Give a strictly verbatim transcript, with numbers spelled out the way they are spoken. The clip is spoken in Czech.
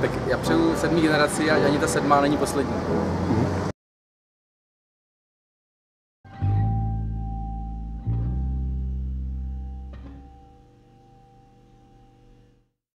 Tak já přeju sedmý generaci a ani ta sedmá není poslední.